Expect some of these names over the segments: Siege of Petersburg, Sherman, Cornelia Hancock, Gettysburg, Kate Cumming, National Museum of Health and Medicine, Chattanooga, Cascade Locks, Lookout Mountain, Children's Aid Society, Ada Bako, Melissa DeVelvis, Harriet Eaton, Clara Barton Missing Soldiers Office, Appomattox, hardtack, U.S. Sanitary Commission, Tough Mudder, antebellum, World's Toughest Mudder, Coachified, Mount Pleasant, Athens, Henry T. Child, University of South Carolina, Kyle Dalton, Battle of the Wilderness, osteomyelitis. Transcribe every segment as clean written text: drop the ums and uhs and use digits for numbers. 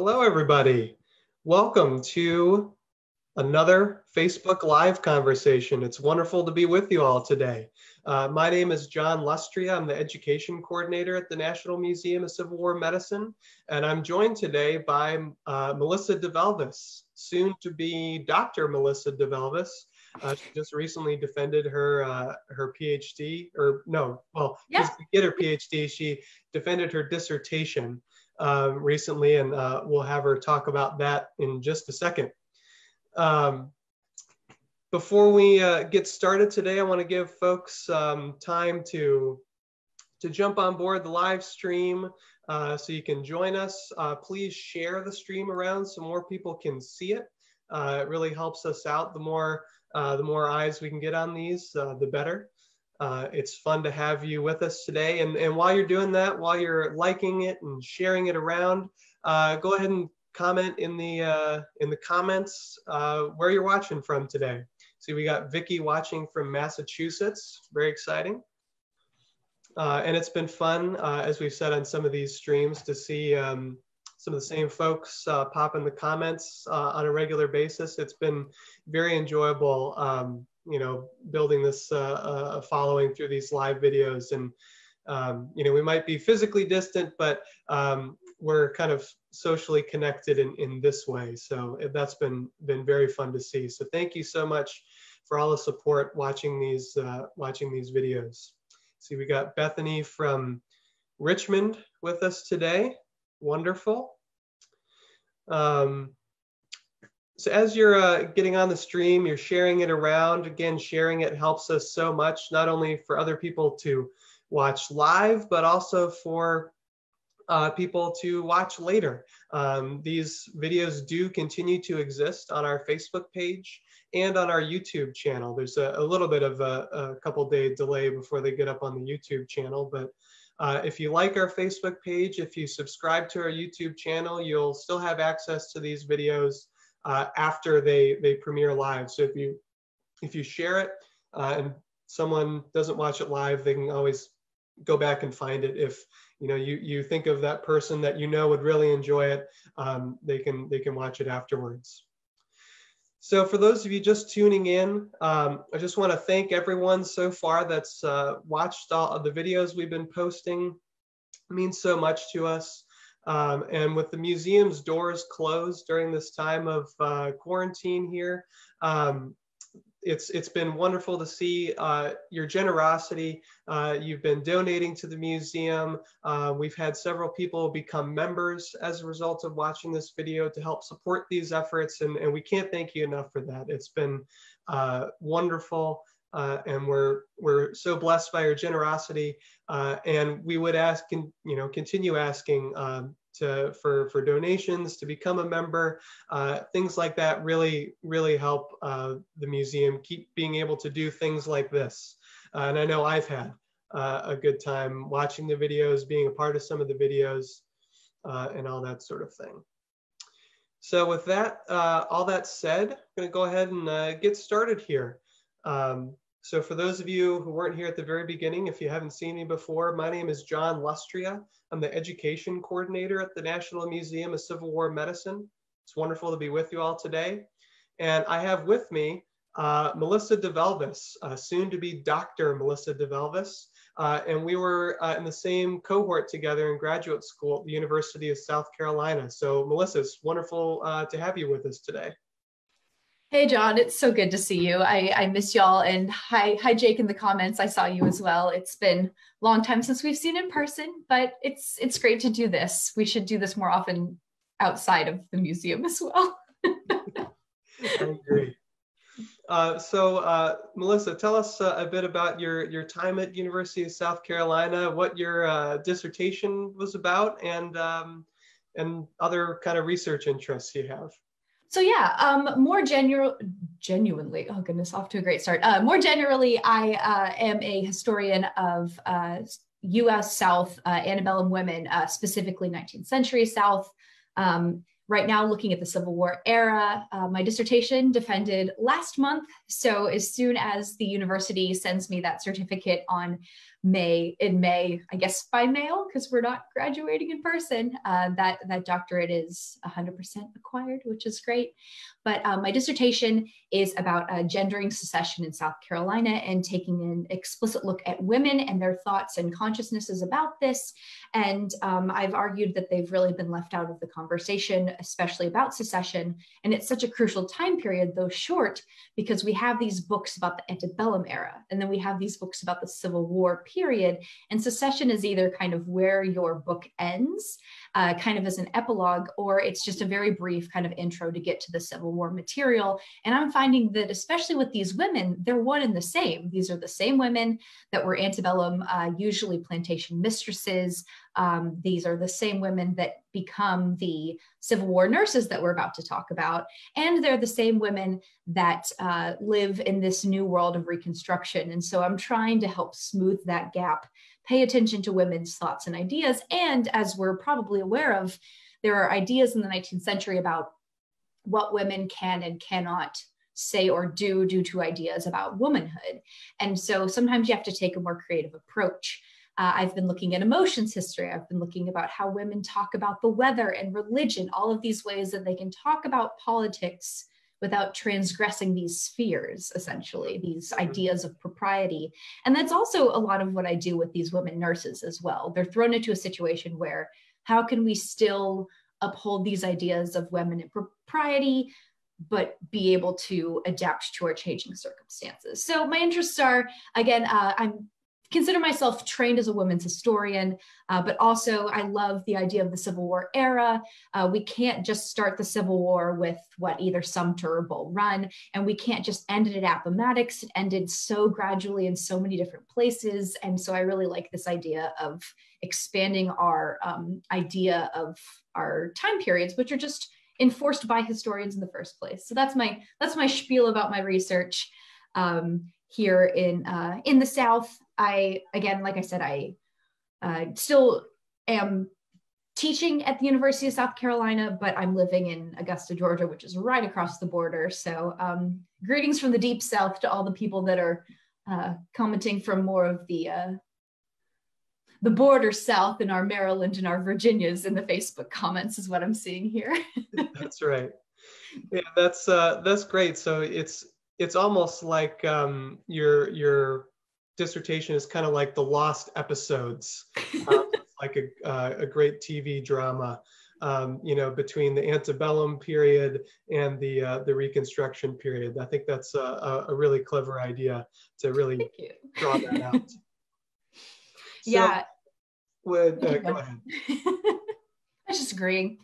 Hello, everybody. Welcome to another Facebook Live conversation. It's wonderful to be with you all today. My name is John Lustria. I'm the Education Coordinator at the National Museum of Civil War Medicine, and I'm joined today by Melissa DeVelvis, soon to be Dr. Melissa DeVelvis. She just recently defended her just to get her PhD. She defended her dissertation recently, and we'll have her talk about that in just a second. Before we get started today, I want to give folks time to jump on board the live stream so you can join us. Please share the stream around so more people can see it. It really helps us out. The more eyes we can get on these, the better. It's fun to have you with us today. And while you're doing that, while you're liking it and sharing it around, go ahead and comment in the comments where you're watching from today. See, we got Vicky watching from Massachusetts, very exciting. And it's been fun, as we've said on some of these streams, to see some of the same folks pop in the comments on a regular basis. It's been very enjoyable, you know, building this following through these live videos. And, you know, we might be physically distant, but we're kind of socially connected in this way. So that's been very fun to see. So thank you so much for all the support watching these videos. See, we got Bethany from Richmond with us today. Wonderful. So as you're getting on the stream, you're sharing it around. Again, sharing it helps us so much, not only for other people to watch live, but also for people to watch later. These videos do continue to exist on our Facebook page and on our YouTube channel. There's a little bit of a couple-day delay before they get up on the YouTube channel, but if you like our Facebook page, if you subscribe to our YouTube channel, you'll still have access to these videos after they premiere live. So if you share it and someone doesn't watch it live, they can always go back and find it. If you know you think of that person that you know would really enjoy it, they can watch it afterwards. So for those of you just tuning in, I just want to thank everyone so far that's watched all of the videos we've been posting. It means so much to us. And with the museum's doors closed during this time of quarantine here, it's been wonderful to see your generosity. You've been donating to the museum. We've had several people become members as a result of watching this video to help support these efforts. And we can't thank you enough for that. It's been wonderful. And we're so blessed by your generosity. And we would ask, continue asking for donations, to become a member, things like that really, really help the museum keep being able to do things like this. And I know I've had a good time watching the videos, being a part of some of the videos and all that sort of thing. So with that, all that said, I'm gonna go ahead and get started here. So for those of you who weren't here at the very beginning, if you haven't seen me before, my name is John Lustria. I'm the Education Coordinator at the National Museum of Civil War Medicine. It's wonderful to be with you all today. And I have with me Melissa DeVelvis, soon to be Dr. Melissa DeVelvis. And we were in the same cohort together in graduate school at the University of South Carolina. So Melissa, it's wonderful to have you with us today. Hey, John, it's so good to see you. I miss y'all. And hi, Jake in the comments. I saw you as well. It's been a long time since we've seen in person, but it's great to do this. We should do this more often outside of the museum as well. I agree. So Melissa, tell us a bit about your time at University of South Carolina, what your dissertation was about, and other kind of research interests you have. So yeah, more genuinely, oh goodness, off to a great start. More generally, I am a historian of U.S. South antebellum women, specifically 19th century South. Right now, looking at the Civil War era. My dissertation defended last month. So as soon as the university sends me that certificate on I guess by mail, because we're not graduating in person. That doctorate is 100% acquired, which is great. But my dissertation is about gendering secession in South Carolina and taking an explicit look at women and their thoughts and consciousnesses about this. And I've argued that they've really been left out of the conversation, especially about secession. And it's such a crucial time period, though short, because we have these books about the antebellum era, and then we have these books about the Civil War period. And secession is either kind of where your book ends, kind of as an epilogue, or it's just a very brief kind of intro to get to the Civil War material. And I'm finding that, especially with these women, they're one and the same. These are the same women that were antebellum, usually plantation mistresses. These are the same women that become the Civil War nurses that we're about to talk about. And they're the same women that live in this new world of Reconstruction. And so I'm trying to help smooth that gap, pay attention to women's thoughts and ideas. And as we're probably aware of, there are ideas in the 19th century about what women can and cannot say or do due to ideas about womanhood. And so sometimes you have to take a more creative approach. I've been looking at emotions history. I've been looking about how women talk about the weather and religion, all of these ways that they can talk about politics without transgressing these spheres, essentially, these ideas of propriety. And that's also a lot of what I do with these women nurses as well. They're thrown into a situation where, how can we still uphold these ideas of women and propriety, but be able to adapt to our changing circumstances? So my interests are, again, I'm consider myself trained as a women's historian, but also I love the idea of the Civil War era. We can't just start the Civil War with what either Sumter or Bull Run, and we can't just end it at Appomattox. It ended so gradually in so many different places. And so I really like this idea of expanding our idea of our time periods, which are just enforced by historians in the first place. So that's my spiel about my research here in the South. I, again, like I said, I still am teaching at the University of South Carolina, but I'm living in Augusta, Georgia, which is right across the border. So greetings from the deep South to all the people that are commenting from more of the border South in our Maryland and our Virginias in the Facebook comments is what I'm seeing here. That's right. Yeah, that's great. So it's almost like your dissertation is kind of like the lost episodes, like a great TV drama, you know, between the antebellum period and the Reconstruction period. I think that's a really clever idea to really draw that out. So, yeah. Go ahead. I was just agreeing.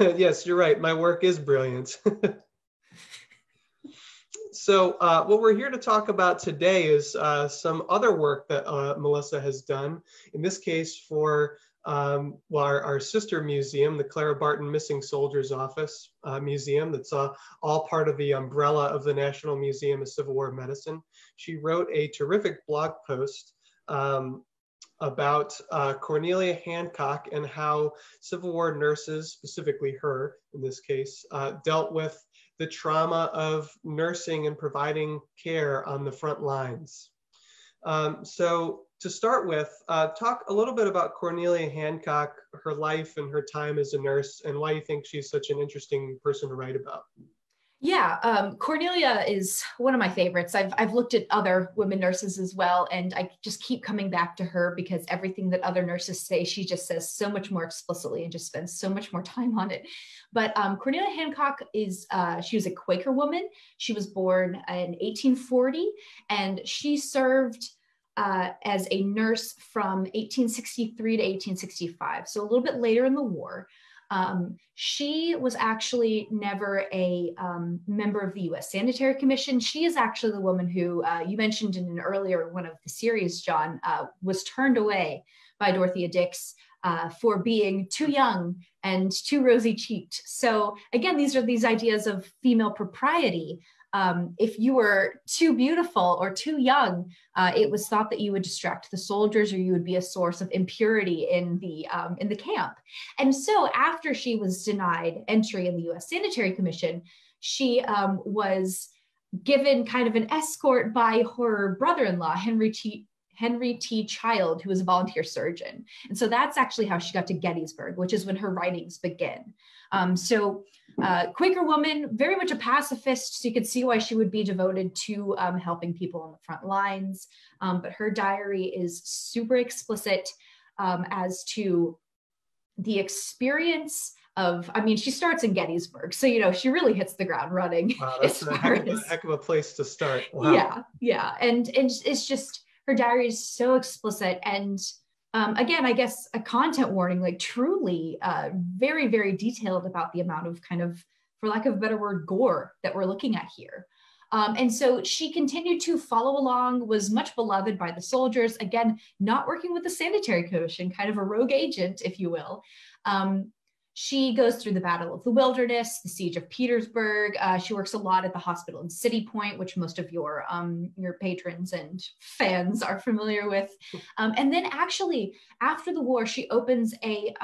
Yes, you're right. My work is brilliant. So what we're here to talk about today is some other work that Melissa has done, in this case for our sister museum, the Clara Barton Missing Soldiers Office Museum, that's all part of the umbrella of the National Museum of Civil War Medicine. She wrote a terrific blog post about Cornelia Hancock and how Civil War nurses, specifically her in this case, dealt with the trauma of nursing and providing care on the front lines. So to start with, talk a little bit about Cornelia Hancock, her life and her time as a nurse, and why you think she's such an interesting person to write about. Yeah, Cornelia is one of my favorites. I've looked at other women nurses as well, and I just keep coming back to her because everything that other nurses say, she just says so much more explicitly and just spends so much more time on it. But Cornelia Hancock is, she was a Quaker woman. She was born in 1840, and she served as a nurse from 1863 to 1865, so a little bit later in the war. She was actually never a member of the U.S. Sanitary Commission. She is actually the woman who you mentioned in an earlier one of the series, John, was turned away by Dorothea Dix for being too young and too rosy-cheeked. So again, these are these ideas of female propriety. If you were too beautiful or too young, it was thought that you would distract the soldiers or you would be a source of impurity in the camp. And so after she was denied entry in the U.S. Sanitary Commission, she was given kind of an escort by her brother-in-law, Henry T. Child, who was a volunteer surgeon. And so that's actually how she got to Gettysburg, which is when her writings begin. Quaker woman, very much a pacifist, so you could see why she would be devoted to helping people on the front lines. But her diary is super explicit as to the experience of, I mean, she starts in Gettysburg, so, you know, she really hits the ground running. Wow, that's a heck of a place to start. Wow. Yeah, yeah, and it's just, her diary is so explicit. And again, I guess a content warning, like truly very, very detailed about the amount of kind of, for lack of a better word, gore that we're looking at here. And so she continued to follow along, was much beloved by the soldiers, again, not working with the Sanitary Commission, kind of a rogue agent, if you will. She goes through the Battle of the Wilderness, the Siege of Petersburg. She works a lot at the hospital in City Point, which most of your patrons and fans are familiar with. And then actually, after the war, she opens a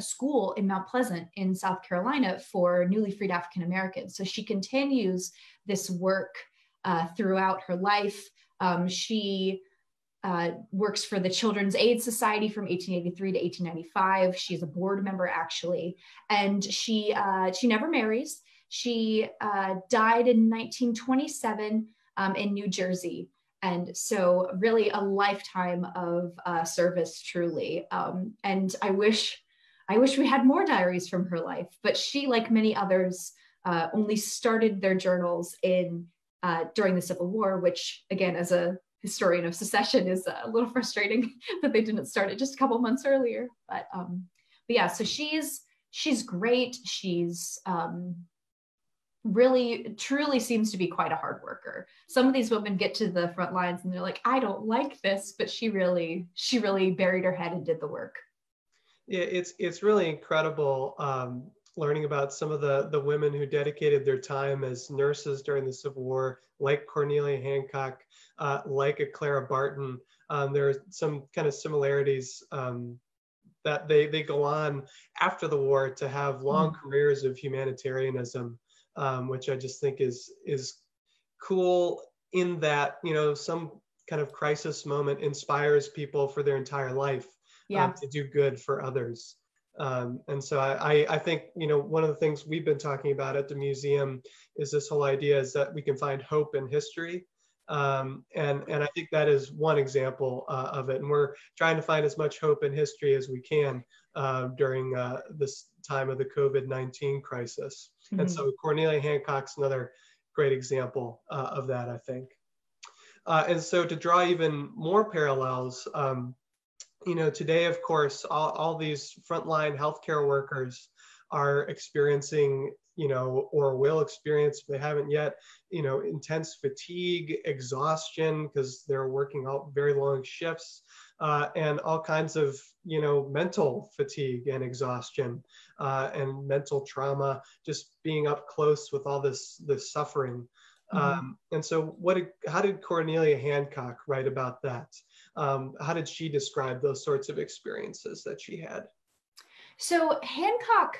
school in Mount Pleasant in South Carolina for newly freed African Americans. So she continues this work throughout her life. She works for the Children's Aid Society from 1883 to 1895. She's a board member, actually, and she never marries. She died in 1927 in New Jersey, and so really a lifetime of service, truly. And I wish we had more diaries from her life, but she, like many others, only started their journals in during the Civil War, which, again, as a historian of secession, is a little frustrating that they didn't start it just a couple months earlier. But yeah, so she's great. She's really, truly seems to be quite a hard worker. Some of these women get to the front lines and they're like, I don't like this, but she really buried her head and did the work. Yeah, it's really incredible learning about some of the women who dedicated their time as nurses during the Civil War, like Cornelia Hancock, like a Clara Barton. There are some kind of similarities that they go on after the war to have long careers of humanitarianism, which I just think is cool in that, you know, some kind of crisis moment inspires people for their entire life to do good for others. And so I think, you know, one of the things we've been talking about at the museum is this whole idea is that we can find hope in history. And I think that is one example of it. And we're trying to find as much hope in history as we can during this time of the COVID-19 crisis. Mm-hmm. And so Cornelia Hancock's another great example of that, I think. And so to draw even more parallels, you know, today, of course, all these frontline healthcare workers are experiencing, you know, or will experience, if they haven't yet, you know, intense fatigue, exhaustion, because they're working out very long shifts, and all kinds of, you know, mental fatigue and exhaustion and mental trauma, just being up close with all this suffering. Mm-hmm. And so how did Cornelia Hancock write about that? How did she describe those sorts of experiences that she had? So Hancock,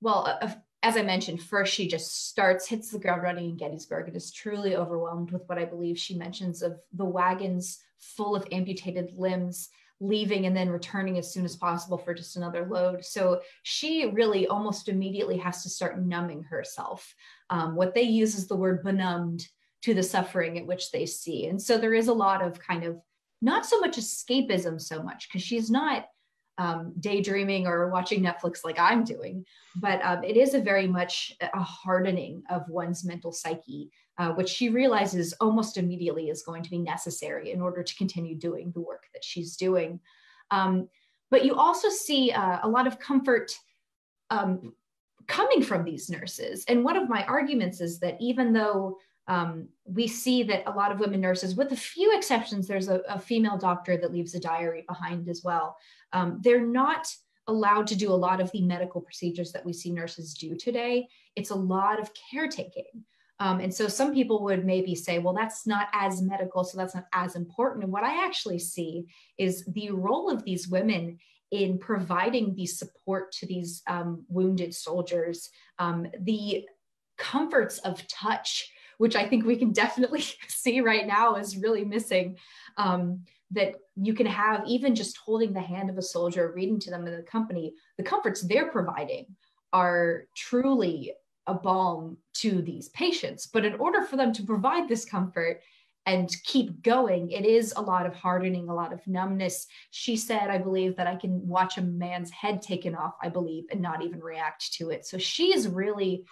well, as I mentioned, first she just hits the ground running in Gettysburg and is truly overwhelmed with what I believe she mentions of the wagons full of amputated limbs leaving and then returning as soon as possible for just another load. So she really almost immediately has to start numbing herself. What they use is the word benumbed to the suffering at which they see. And so there is a lot of kind of not so much escapism so much, because she's not daydreaming or watching Netflix like I'm doing, but it is a very much a hardening of one's mental psyche, which she realizes almost immediately is going to be necessary in order to continue doing the work that she's doing. But you also see a lot of comfort coming from these nurses. And one of my arguments is that even though we see that a lot of women nurses, with a few exceptions, there's a female doctor that leaves a diary behind as well. They're not allowed to do a lot of the medical procedures that we see nurses do today. It's a lot of caretaking. And so some people would maybe say, well, that's not as medical, so that's not as important. And what I actually see is the role of these women in providing the support to these wounded soldiers, the comforts of touch, which I think we can definitely see right now is really missing, that you can have even just holding the hand of a soldier, reading to them in the company, the comforts they're providing are truly a balm to these patients. But in order for them to provide this comfort and keep going, it is a lot of hardening, a lot of numbness. She said, I believe that I can watch a man's head taken off, I believe, and not even react to it. So she's really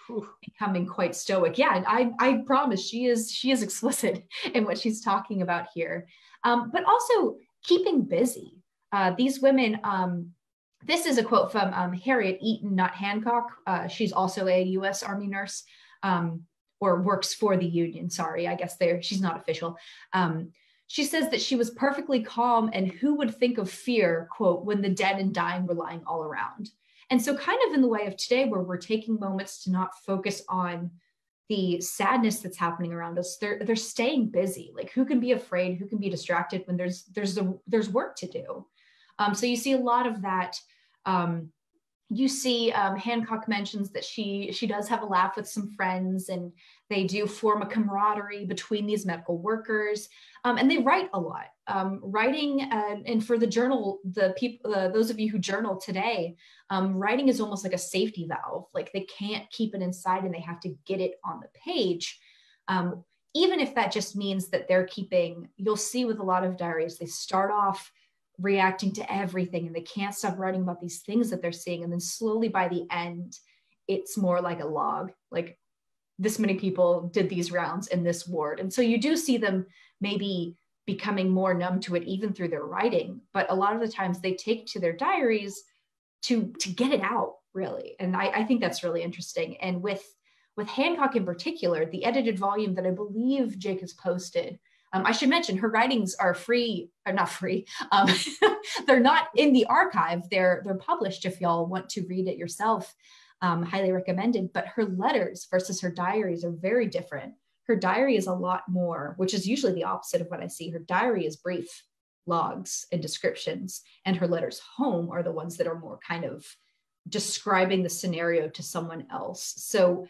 becoming quite stoic. Yeah, I promise she is explicit in what she's talking about here. But also keeping busy. These women, this is a quote from Harriet Eaton, not Hancock. She's also a U.S. Army nurse. Or works for the Union, sorry, I guess she's not official. She says that she was perfectly calm, and who would think of fear, quote, when the dead and dying were lying all around. And so kind of in the way of today, where we're taking moments to not focus on the sadness that's happening around us, they're staying busy. Like, who can be afraid, who can be distracted when there's work to do? So you see a lot of that. You see Hancock mentions that she does have a laugh with some friends, and they do form a camaraderie between these medical workers, and they write a lot. Writing, and for the journal, those of you who journal today, writing is almost like a safety valve. Like, they can't keep it inside and they have to get it on the page. Even if that just means that they're keeping, you'll see with a lot of diaries, they start off reacting to everything and they can't stop writing about these things that they're seeing, and then slowly by the end it's more like a log, like this many people did these rounds in this ward. And so you do see them maybe becoming more numb to it even through their writing, but a lot of the times they take to their diaries to get it out, really. And I think that's really interesting. And with Hancock in particular, the edited volume that I believe Jake has posted, I should mention her writings are free, or not free. They're not in the archive. They're published if y'all want to read it yourself. Highly recommended. But her letters versus her diaries are very different. Her diary is a lot more, which is usually the opposite of what I see. Her diary is brief logs and descriptions, and her letters home are the ones that are more kind of describing the scenario to someone else. So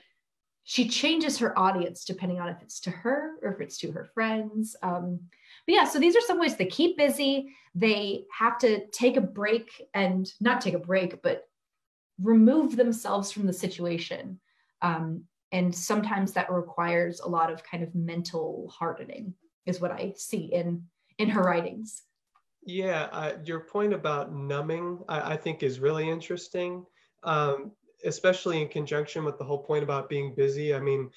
she changes her audience depending on if it's to her or if it's to her friends. But yeah, so these are some ways they keep busy. They have to take a break, and not take a break, but remove themselves from the situation. And sometimes that requires a lot of kind of mental hardening is what I see in her writings. Yeah, your point about numbing, I think is really interesting. Especially in conjunction with the whole point about being busy. I mean,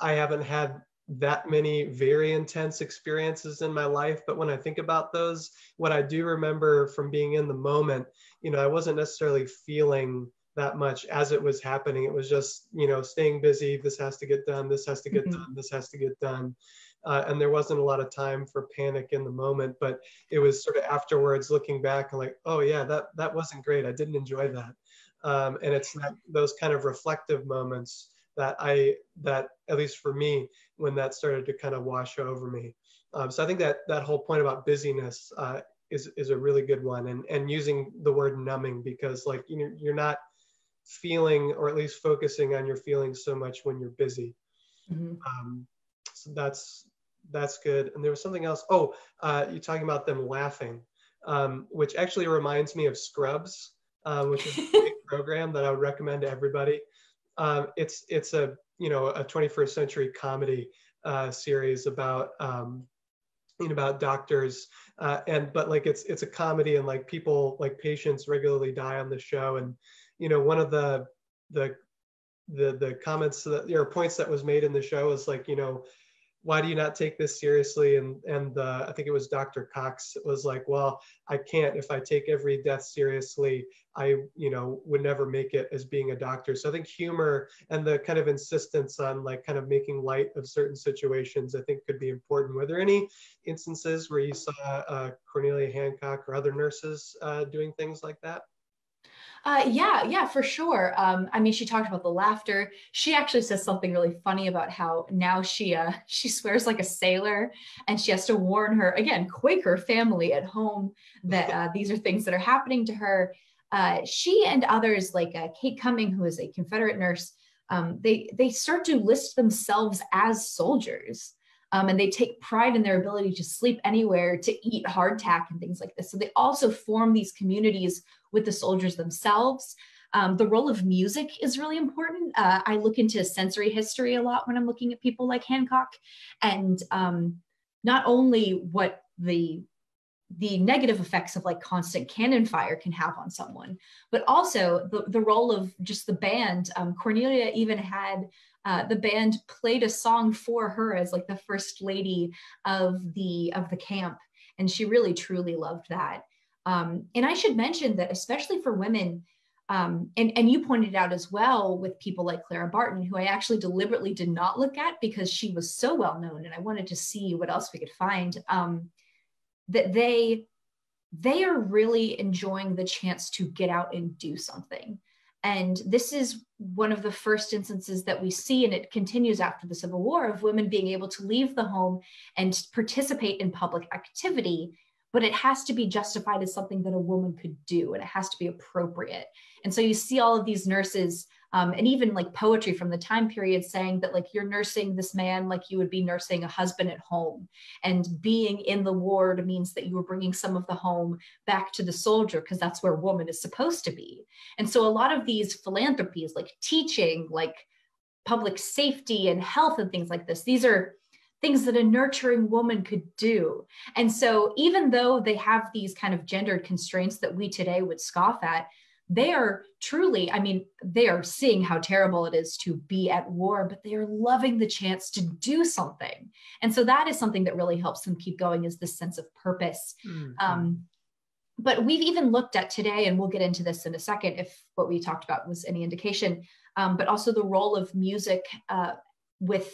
I haven't had that many very intense experiences in my life, but when I think about those, what I do remember from being in the moment, you know, I wasn't necessarily feeling that much as it was happening. It was just, you know, staying busy. This has to get done. This has to get done. This has to get done. And there wasn't a lot of time for panic in the moment, but it was sort of afterwards looking back and like, oh yeah, that wasn't great. I didn't enjoy that. And it's that, those kind of reflective moments that at least for me, when that started to kind of wash over me. So I think that whole point about busyness is a really good one, and using the word numbing, because like, you know, you're not feeling, or at least focusing on your feelings so much when you're busy. Mm-hmm. So that's good. And there was something else. Oh, you're talking about them laughing, which actually reminds me of Scrubs. Which is a great program that I would recommend to everybody. It's a, you know, a 21st century comedy series about you know, about doctors, but like it's a comedy, and like people, like patients regularly die on the show, and you know, one of the comments that, or points that was made in the show is like, you know, why do you not take this seriously? And I think it was Dr. Cox, it was like, well, I can't, if I take every death seriously, I, you know, would never make it as being a doctor. So I think humor and the kind of insistence on like kind of making light of certain situations, I think could be important. Were there any instances where you saw Cornelia Hancock or other nurses doing things like that? Yeah, for sure. I mean, she talked about the laughter. She actually says something really funny about how now she swears like a sailor, and she has to warn her, again, Quaker family at home, that these are things that are happening to her. She and others like Kate Cumming, who is a Confederate nurse, They start to list themselves as soldiers, and they take pride in their ability to sleep anywhere, to eat hardtack and things like this. So they also form these communities with the soldiers themselves. The role of music is really important. I look into sensory history a lot when I'm looking at people like Hancock, and not only what the negative effects of like constant cannon fire can have on someone, but also the role of just the band. Cornelia even had the band played a song for her as like the first lady of the camp, and she really truly loved that. And I should mention that especially for women, and you pointed out as well with people like Clara Barton, who I actually deliberately did not look at because she was so well known and I wanted to see what else we could find, that they are really enjoying the chance to get out and do something. And this is one of the first instances that we see, and it continues after the Civil War, of women being able to leave the home and participate in public activity. But it has to be justified as something that a woman could do, and it has to be appropriate. And so you see all of these nurses, and even like poetry from the time period saying that like you're nursing this man like you would be nursing a husband at home, and being in the ward means that you were bringing some of the home back to the soldier, because that's where woman is supposed to be. And so a lot of these philanthropies, like teaching, like public safety and health and things like this, these are things that a nurturing woman could do. And so even though they have these kind of gendered constraints that we today would scoff at, they are truly, I mean, they are seeing how terrible it is to be at war, but they are loving the chance to do something. And so that is something that really helps them keep going, is this sense of purpose. Mm-hmm. But we've even looked at today, and we'll get into this in a second if what we talked about was any indication, but also the role of music with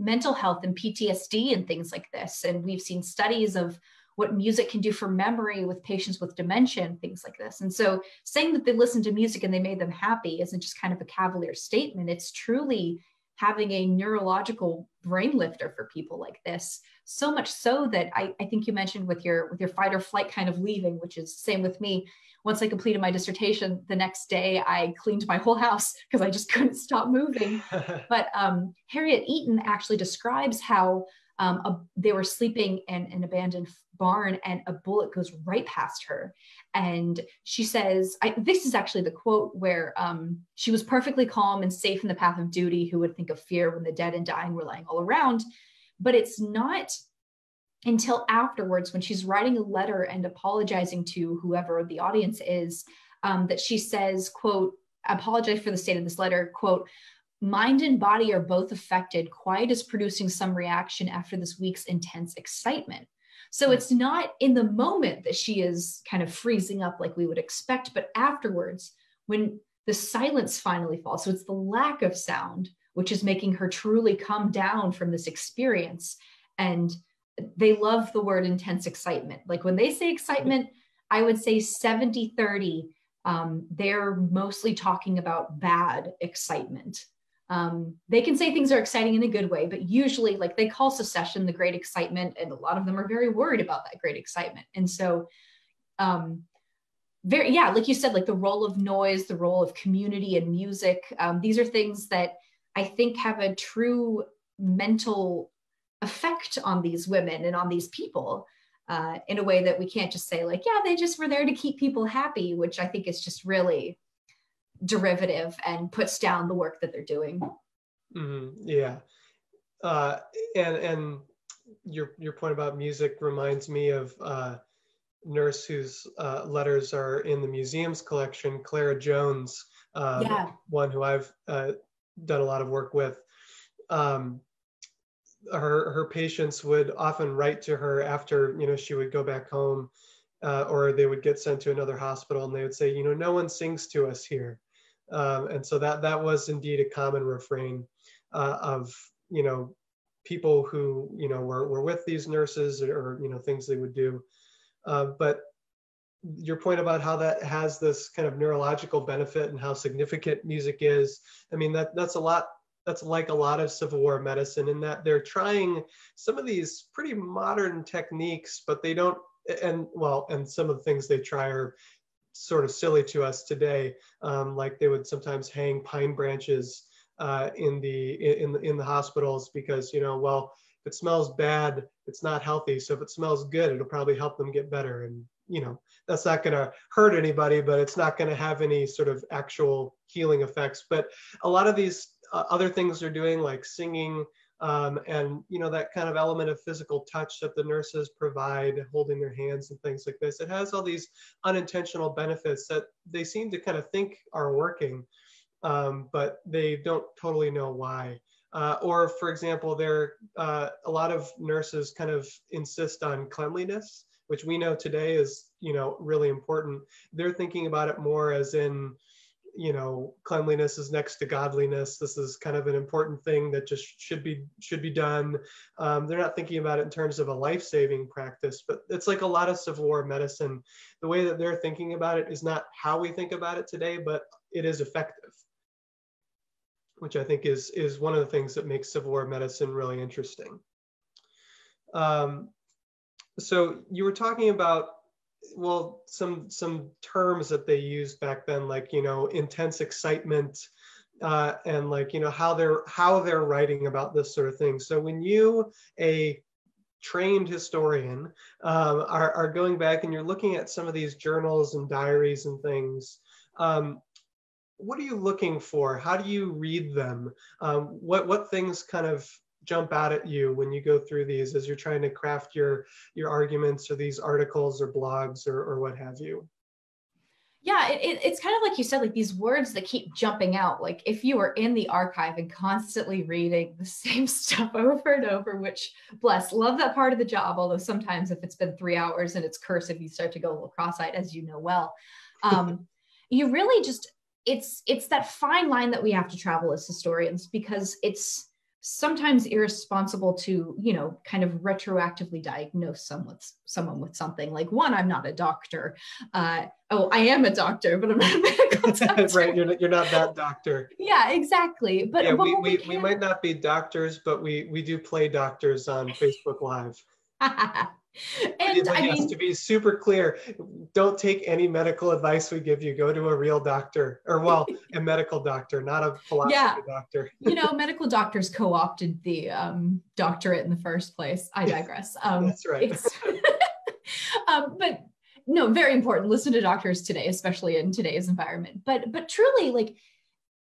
mental health and PTSD and things like this. And we've seen studies of what music can do for memory with patients with dementia and things like this. And so saying that they listened to music and they made them happy isn't just kind of a cavalier statement. It's truly having a neurological brain lifter for people like this. So much so that I think you mentioned with your fight or flight kind of leaving, which is the same with me. Once I completed my dissertation, the next day I cleaned my whole house because I just couldn't stop moving. But Harriet Eaton actually describes how they were sleeping in an abandoned barn and a bullet goes right past her. And she says, this is actually the quote where she was perfectly calm and safe in the path of duty. Who would think of fear when the dead and dying were lying all around? But it's not until afterwards, when she's writing a letter and apologizing to whoever the audience is, that she says, quote, "I apologize for the state of this letter," quote, "Mind and body are both affected. Quiet is producing some reaction after this week's intense excitement." So it's not in the moment that she is kind of freezing up like we would expect, but afterwards when the silence finally falls. So it's the lack of sound, which is making her truly come down from this experience. And they love the word intense excitement. Like when they say excitement, I would say 70-30, they're mostly talking about bad excitement. They can say things are exciting in a good way, but usually like they call secession the great excitement, and a lot of them are very worried about that great excitement. And so like you said, like the role of noise, the role of community and music, these are things that I think have a true mental effect on these women and on these people in a way that we can't just say like, yeah, they just were there to keep people happy, which I think is just really derivative and puts down the work that they're doing. Mm-hmm. Yeah. And your point about music reminds me of a nurse whose letters are in the museum's collection, Clara Jones, one who I've done a lot of work with. Her patients would often write to her after, she would go back home, or they would get sent to another hospital, and they would say, no one sings to us here. And so that was indeed a common refrain of, people who, were with these nurses, or things they would do. But your point about how that has this kind of neurological benefit and how significant music is, I mean, that's a lot. That's like a lot of Civil War medicine, in that they're trying some of these pretty modern techniques, but they don't, and some of the things they try are sort of silly to us today. Like they would sometimes hang pine branches in the hospitals because, you know, well, if it smells bad, it's not healthy. So if it smells good, it'll probably help them get better. And, you know, that's not going to hurt anybody, but it's not going to have any sort of actual healing effects. But a lot of these other things they're doing, like singing, and, you know, that kind of element of physical touch that the nurses provide, holding their hands and things like this, it has all these unintentional benefits that they seem to kind of think are working, but they don't totally know why. Or, for example, a lot of nurses kind of insist on cleanliness, which we know today is, you know, really important. They're thinking about it more as in, you know, cleanliness is next to godliness. This is kind of an important thing that just should be done. They're not thinking about it in terms of a life-saving practice, but it's like a lot of Civil War medicine. The way that they're thinking about it is not how we think about it today, but it is effective, which I think is one of the things that makes Civil War medicine really interesting. So you were talking about, well, some terms that they used back then, like, you know, intense excitement, and like, you know, how they're writing about this sort of thing. So when you, a trained historian, are going back and you're looking at some of these journals and diaries and things, what are you looking for? How do you read them? What things kind of jump out at you when you go through these as you're trying to craft your arguments or these articles or blogs or what have you? Yeah, it's kind of like you said, like these words that keep jumping out. Like if you were in the archive and constantly reading the same stuff over and over, which, bless, love that part of the job. Although sometimes if it's been 3 hours and it's cursive, you start to go a little cross-eyed, as you know well. You really just, it's that fine line that we have to travel as historians, because it's sometimes irresponsible to, you know, kind of retroactively diagnose someone with something. Like, one, I'm not a doctor. Oh, I am a doctor, but I'm not a medical doctor. Right, you're not that doctor. Yeah, exactly. But yeah, we might not be doctors, but we do play doctors on Facebook Live. And I mean, to be super clear, don't take any medical advice we give you. Go to a real doctor, or, well, a medical doctor, not a philosophy doctor. You know, medical doctors co-opted the doctorate in the first place. I digress. That's right. But no, very important. Listen to doctors today, especially in today's environment. But truly, like,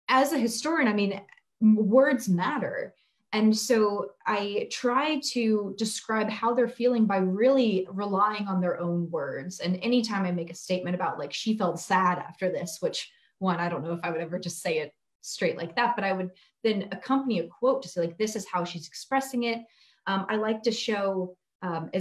as a historian, I mean, words matter. And so I try to describe how they're feeling by really relying on their own words. And anytime I make a statement about, like, she felt sad after this, which, one, I don't know if I would ever just say it straight like that, but I would then accompany a quote to say, like, this is how she's expressing it. I like to show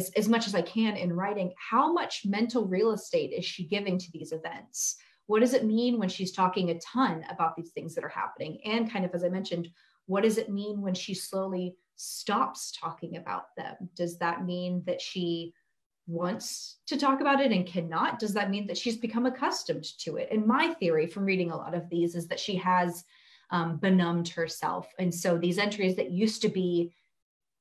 as much as I can in writing, how much mental real estate is she giving to these events? What does it mean when she's talking a ton about these things that are happening? And kind of, as I mentioned, what does it mean when she slowly stops talking about them? Does that mean that she wants to talk about it and cannot? Does that mean that she's become accustomed to it? And my theory from reading a lot of these is that she has benumbed herself. And so these entries that used to be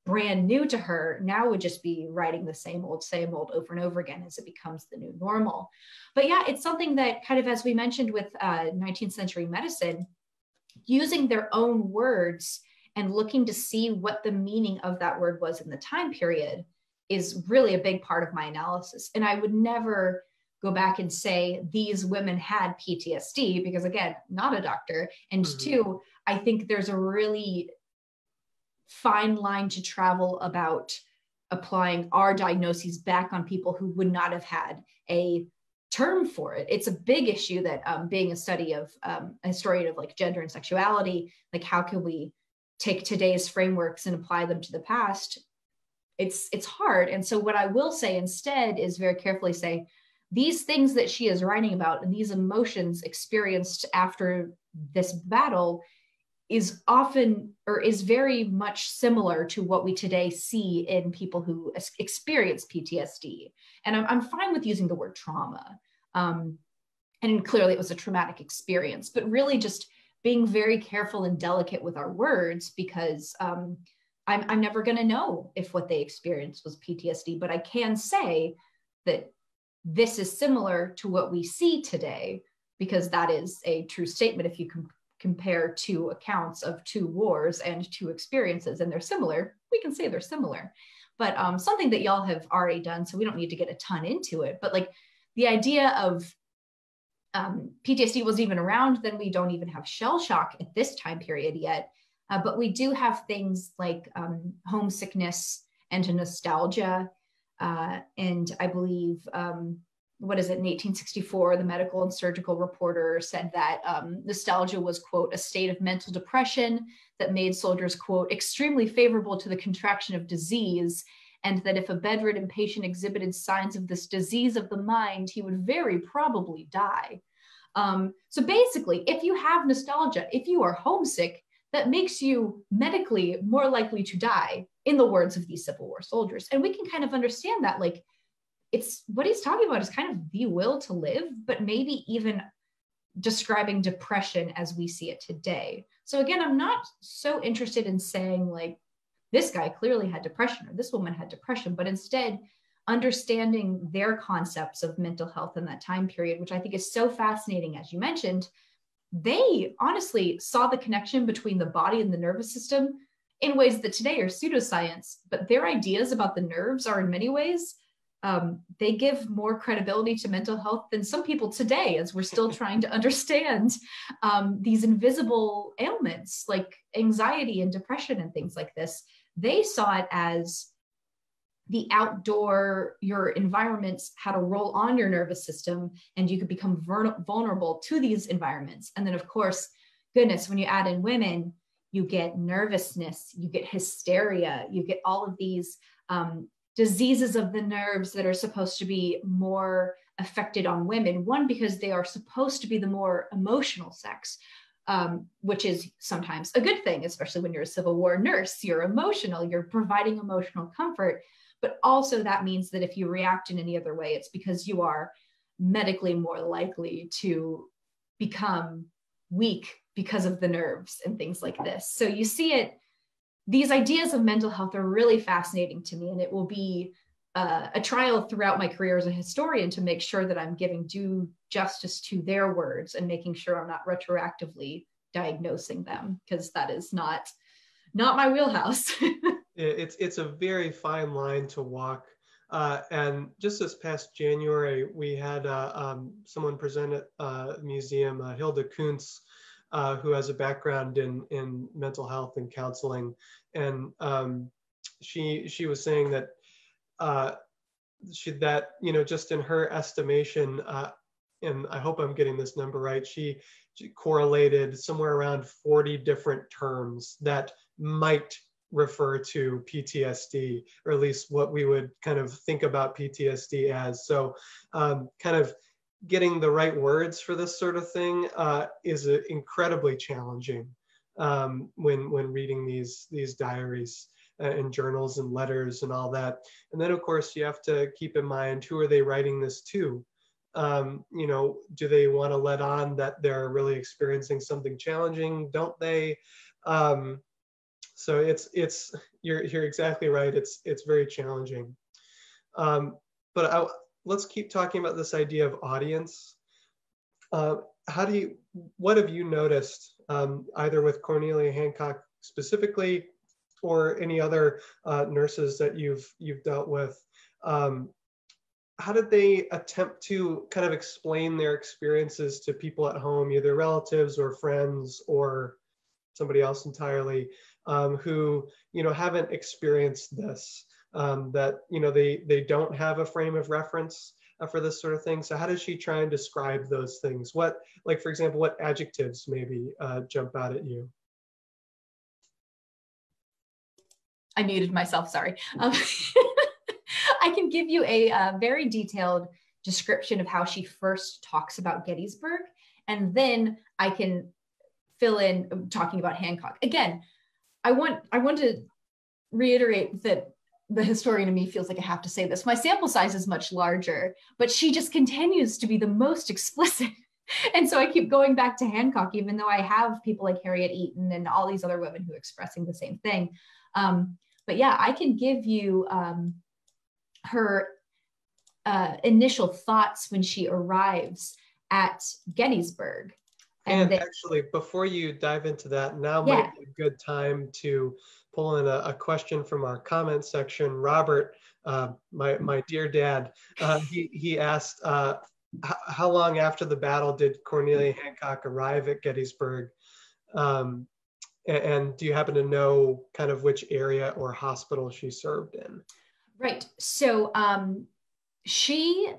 brand new to her now would just be writing the same old over and over again as it becomes the new normal. But yeah, it's something that kind of, as we mentioned with 19th century medicine, using their own words and looking to see what the meaning of that word was in the time period is really a big part of my analysis. And I would never go back and say these women had PTSD, because, again, not a doctor. And two, I think there's a really fine line to travel about applying our diagnoses back on people who would not have had a term for it. It's a big issue that being a study of a historian of, like, gender and sexuality, like, how can we take today's frameworks and apply them to the past? It's hard. And so what I will say instead is very carefully say, these things that she is writing about and these emotions experienced after this battle is often, or is very much similar to what we today see in people who experience PTSD. And I'm fine with using the word trauma. And clearly it was a traumatic experience, but really just being very careful and delicate with our words, because I'm never gonna know if what they experienced was PTSD, but I can say that this is similar to what we see today, because that is a true statement if you can compare two accounts of two wars and two experiences, and they're similar, we can say they're similar. But something that y'all have already done, so we don't need to get a ton into it, but like the idea of PTSD wasn't even around then, we don't even have shell shock at this time period yet, but we do have things like homesickness and nostalgia, and I believe, what is it, in 1864, the medical and surgical reporter said that nostalgia was, quote, a state of mental depression that made soldiers, quote, extremely favorable to the contraction of disease, and that if a bedridden patient exhibited signs of this disease of the mind, he would very probably die. So basically, if you have nostalgia, if you are homesick, that makes you medically more likely to die, in the words of these Civil War soldiers. And we can kind of understand that, like, it's what he's talking about is kind of the will to live, but maybe even describing depression as we see it today. So again, I'm not so interested in saying like, this guy clearly had depression or this woman had depression, but instead understanding their concepts of mental health in that time period, which I think is so fascinating. As you mentioned, they honestly saw the connection between the body and the nervous system in ways that today are pseudoscience, but their ideas about the nerves are in many ways, they give more credibility to mental health than some people today, as we're still trying to understand these invisible ailments like anxiety and depression and things like this. They saw it as the outdoor, your environments had a role on your nervous system, and you could become vulnerable to these environments. And then of course, goodness, when you add in women, you get nervousness, you get hysteria, you get all of these diseases of the nerves that are supposed to be more affected on women. One, because they are supposed to be the more emotional sex, which is sometimes a good thing, especially when you're a Civil War nurse, you're emotional, you're providing emotional comfort. But also that means that if you react in any other way, it's because you are medically more likely to become weak because of the nerves and things like this. So you see it. These ideas of mental health are really fascinating to me, and it will be a trial throughout my career as a historian to make sure that I'm giving due justice to their words and making sure I'm not retroactively diagnosing them, because that is not my wheelhouse. It's a very fine line to walk. And just this past January, we had someone present at the museum, Hilda Kunz, who has a background in mental health and counseling. And she was saying that, just in her estimation, and I hope I'm getting this number right, she correlated somewhere around 40 different terms that might refer to PTSD, or at least what we would kind of think about PTSD as. So kind of getting the right words for this sort of thing is incredibly challenging when reading these diaries and journals and letters and all that. And then of course you have to keep in mind, who are they writing this to? Do they want to let on that they're really experiencing something challenging? Don't they? So it's you're exactly right. It's very challenging. But let's keep talking about this idea of audience. What have you noticed, either with Cornelia Hancock specifically, or any other nurses that you've dealt with? How did they attempt to kind of explain their experiences to people at home, either relatives or friends or somebody else entirely, who haven't experienced this? That they don't have a frame of reference for this sort of thing. So how does she try and describe those things? What, like for example, what adjectives maybe jump out at you? I muted myself, sorry. I can give you a very detailed description of how she first talks about Gettysburg, and then I can fill in talking about Hancock. Again, I want to reiterate that the historian in me feels like I have to say this. My sample size is much larger, but she just continues to be the most explicit. And so I keep going back to Hancock, even though I have people like Harriet Eaton and all these other women who are expressing the same thing. But yeah, I can give you her initial thoughts when she arrives at Gettysburg. And actually, before you dive into that, now might be a good time to pull in a question from our comment section. Robert, my dear dad, he asked, how long after the battle did Cornelia Hancock arrive at Gettysburg? And do you happen to know kind of which area or hospital she served in? Right. So she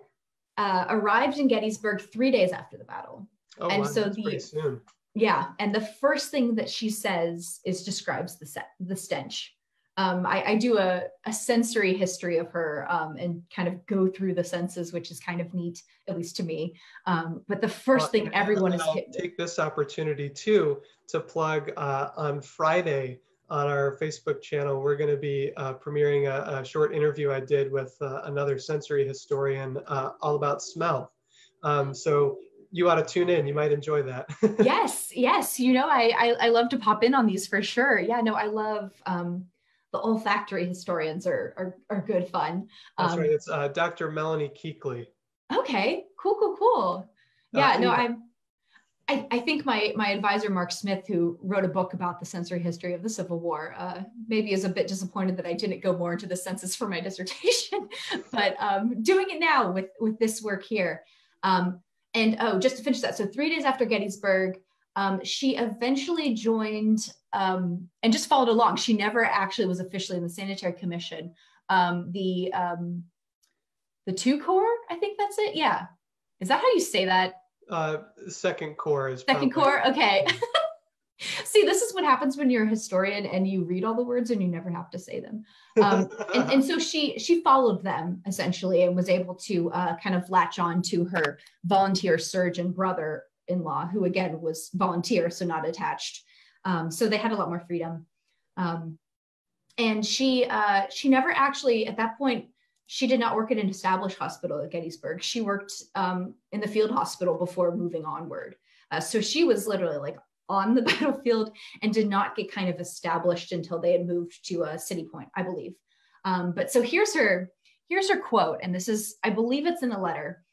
arrived in Gettysburg 3 days after the battle. Oh, and wow, so that's pretty soon. Yeah, and the first thing that she says is describes the stench. I do a sensory history of her and kind of go through the senses, which is kind of neat, at least to me. But the first thing everyone is hit with. I'll take this opportunity too to plug on Friday on our Facebook channel, we're going to be premiering a short interview I did with another sensory historian all about smell. So you ought to tune in. You might enjoy that. Yes. You know, I love to pop in on these for sure. Yeah, no, I love the olfactory historians are good fun. That's right. It's Dr. Melanie Keekley. Okay, cool. Yeah, no, I think my advisor, Mark Smith, who wrote a book about the sensory history of the Civil War, maybe is a bit disappointed that I didn't go more into the census for my dissertation, but doing it now with this work here. And oh, just to finish that, so 3 days after Gettysburg, she eventually joined and just followed along. She never actually was officially in the Sanitary Commission. The II Corps, I think that's it. Yeah, is that how you say that? Second Corps is probably. Second Corps. Okay. See, this is what happens when you're a historian and you read all the words and you never have to say them. And so she followed them essentially and was able to kind of latch on to her volunteer surgeon brother-in-law, who again was volunteer, so not attached. So they had a lot more freedom. And she never actually, at that point, she did not work at an established hospital at Gettysburg. She worked in the field hospital before moving onward. So she was literally like on the battlefield and did not get kind of established until they had moved to City Point, I believe. But so here's her quote, and this is, I believe it's in a letter.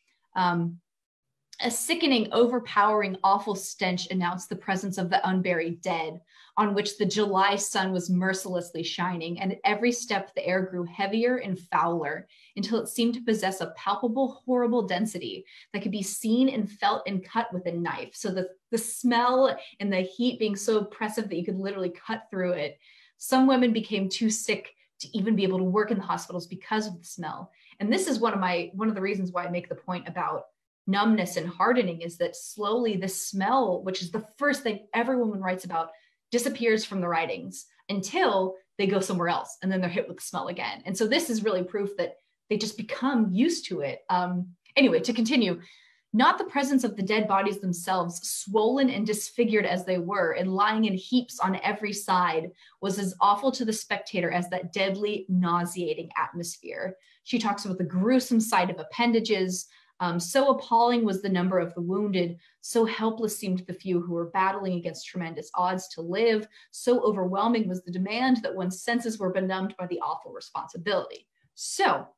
A sickening, overpowering, awful stench announced the presence of the unburied dead, on which the July sun was mercilessly shining, and at every step the air grew heavier and fouler until it seemed to possess a palpable, horrible density that could be seen and felt and cut with a knife. So the smell and the heat being so oppressive that you could literally cut through it. Some women became too sick to even be able to work in the hospitals because of the smell. And this is one of the reasons why I make the point about numbness and hardening, is that slowly the smell, which is the first thing every woman writes about, disappears from the writings until they go somewhere else, and then they're hit with the smell again. And so this is really proof that they just become used to it. Anyway, to continue, not the presence of the dead bodies themselves, swollen and disfigured as they were and lying in heaps on every side, was as awful to the spectator as that deadly, nauseating atmosphere. She talks about the gruesome sight of appendages. So appalling was the number of the wounded, so helpless seemed the few who were battling against tremendous odds to live, so overwhelming was the demand that one's senses were benumbed by the awful responsibility. So,